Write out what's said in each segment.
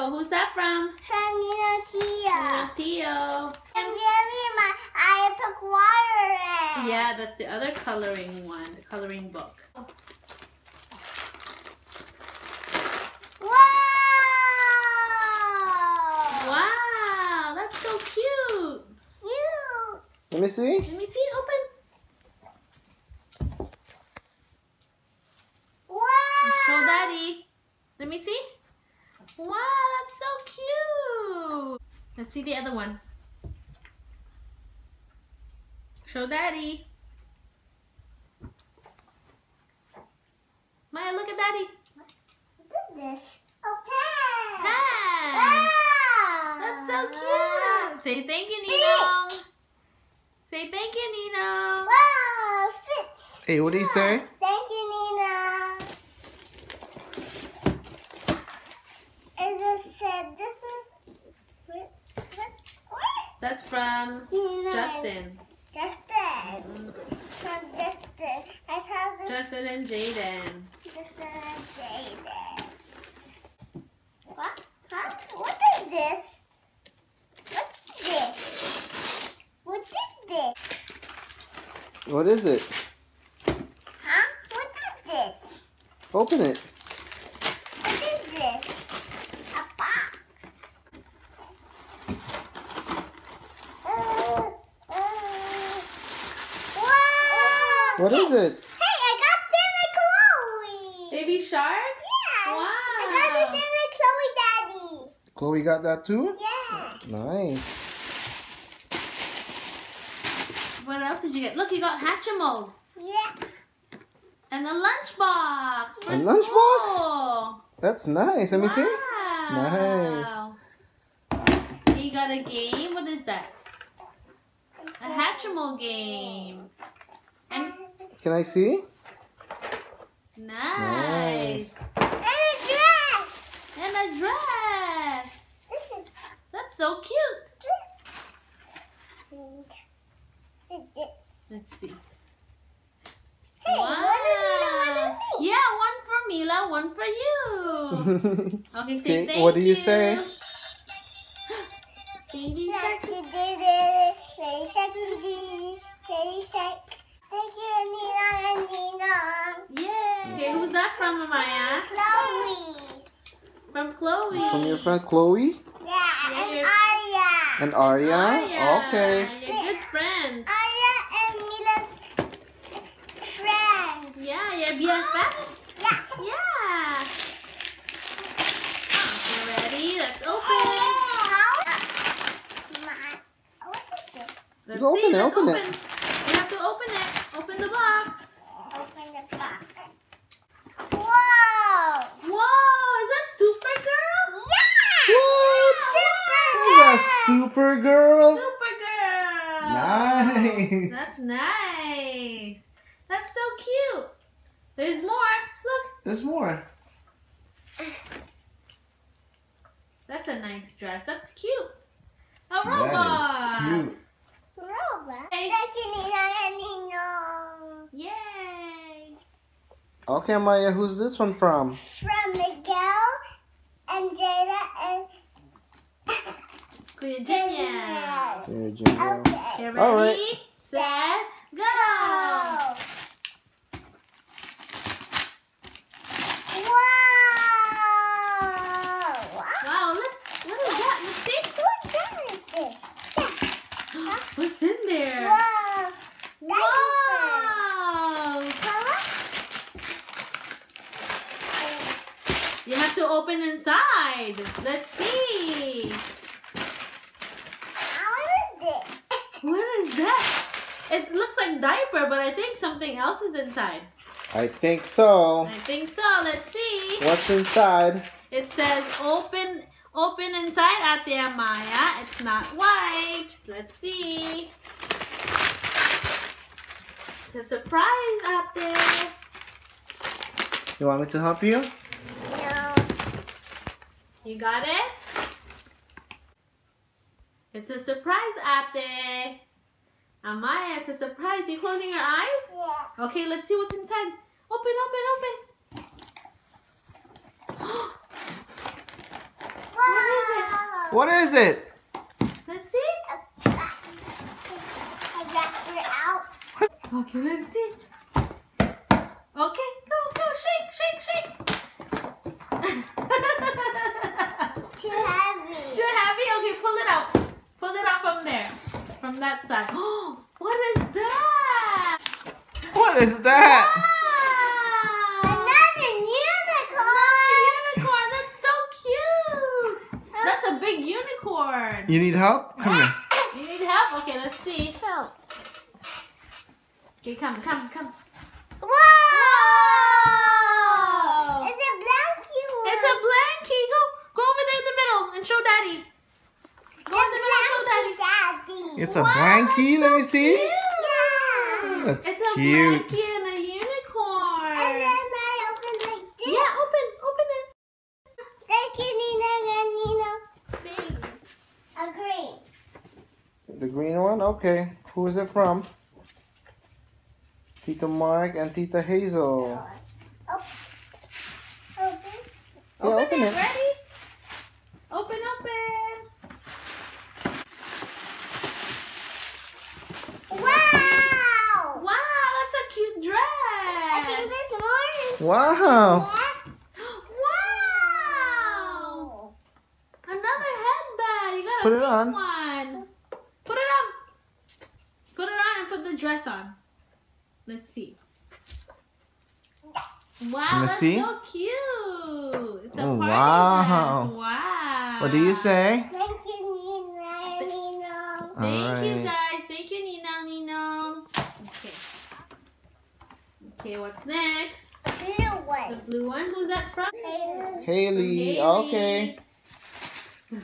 Theo. Who's that from? From Theo. And really, I put water in. Yeah, that's the other coloring one, the coloring book. Oh. Wow! Wow, that's so cute. Cute. Let me see. Let me see. Open. Show Daddy. Let me see. Wow, that's so cute. Let's see the other one. Show Daddy. Maya, look at Daddy. Look at this. Okay. Pen. Wow. That's so cute. Say thank you, Nino. Fit. Say thank you, Nino. Wow, fits. Hey, what do you say? Thank you, Nino. That's from Justin. From Justin. I have this. Justin and Jaden. What? Huh? What is this? What's this? What is this? What is it? Huh? What is this? Open it. What is this? What is it? Hey, I got Sam and Chloe. Baby Shark? Yeah. Wow. I got the Sam and Chloe, Daddy. Chloe got that too? Yeah. Nice. What else did you get? Look, you got Hatchimals. Yeah. And a lunchbox for school. A lunchbox? That's nice. Let me see. Nice. You got a game? What is that? A Hatchimal game. And can I see? Nice. And a dress. That's so cute. Let's see. Hey, wow. One is me. Yeah, one for Mila, one for you. Okay, say thank you. What do you say? Baby Shark. Thank you, Nina and Nina. Yay! Okay, who's that from, Amaya? Chloe. From Chloe. From your friend Chloe? Yeah, and Arya. Okay. You're good friends. Arya and Mila's friends. Yeah, your BFF? Yeah. Yeah. You ready? Let's open. What is this? Let's open it, open it. You have to open it. Open the box. Whoa! Whoa! Is that Supergirl? Yeah! What? Supergirl! Is that Supergirl? Supergirl! Nice! That's nice! That's so cute! There's more! Look! There's more! That's a nice dress. That's cute! A robot! That is cute! Robot? Thank you, Nina and Nino. Yay! Okay, Maya, who's this one from? From Miguel and Jada and Kuya Jimmy. Okay. Ready, all right. Set, go! Wow! Wow, what is that? Let's see. What's in there? Whoa! Whoa! You have to open inside. Let's see. What is this? What is that? It looks like diaper, but I think something else is inside. I think so. Let's see. What's inside? It says open. Open inside out there, Maya. It's not wipes. Let's see. It's a surprise out there. You want me to help you? No. You got it? It's a surprise out there. Amaya, it's a surprise. You closing your eyes? Yeah. Okay, let's see what's inside. Open, open, open. Wow. What is it? Let's see. I got it out. Okay, let's see. Okay, go, go, shake, shake, shake. Too heavy. Too heavy? Okay, pull it out. Pull it out from there. From that side. Oh, what is that? What is that? Wow. You need help? Come here. You need help? Okay, let's see. Help. Okay, come, come, come. Whoa! Whoa! It's a blankie one. It's a blankie. Go over there in the middle and show Daddy. Go in the middle and show Daddy. Daddy. It's a blankie. Wow, so let me see. Cute. Yeah. That's cute. It's a blankie and a unicorn. And then I open like this. Yeah, open, open it. Thank you, Nina and Nina. A green. The green one? Okay. Who is it from? Tita Mark and Tita Hazel. Oh. Open. Yeah, open it. Ready? Open, open. Wow! Wow, that's a cute dress. I think there's more. Wow. There's more? Put it on. One. Put it on. Put it on and put the dress on. Let's see. Wow, that's see? So cute. It's a party dress. Wow. What do you say? Thank you, Nina, Nino. Thank you, guys. Thank you, Nina, Nino. Okay. Okay, what's next? The blue one. The blue one. Who's that from? Haley. Haley. Haley. Okay. Wow!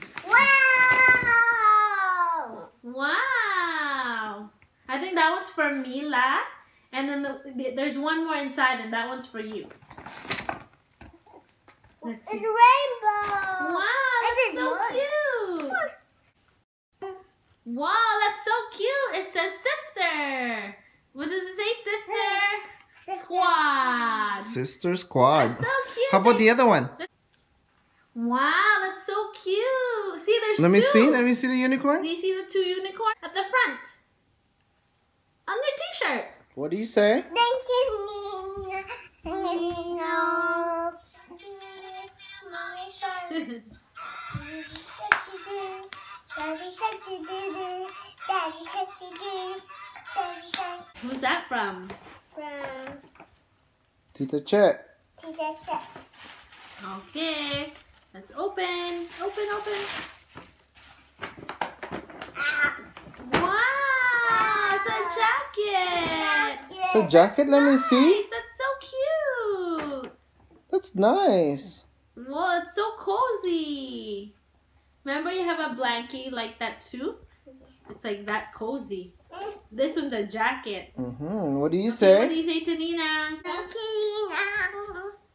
Wow! I think that one's for Mila, and then there's one more inside, and that one's for you. Let's see. It's a rainbow! Wow, that's so cute! Wow, that's so cute! It says sister! What does it say, sister? Squad! Sister squad. That's so cute! How about the other one? Wow, that's so cute. See, there's let me see the unicorn. Do you see the two unicorns at the front? On their t-shirt. What do you say? Thank you, Nina. Mommy Shark. Daddy Shark did it. Daddy Shark did it. Daddy Shark. Who's that from? From Tita Chet. Tita Chet. Okay. Let's open, open, open. Wow, it's a jacket. It's a jacket, let me see. That's so cute. That's nice. Whoa, it's so cozy. Remember you have a blanket like that too? It's like that cozy. This one's a jacket. What do you say? What do you say to Nina? Thank you, Nina.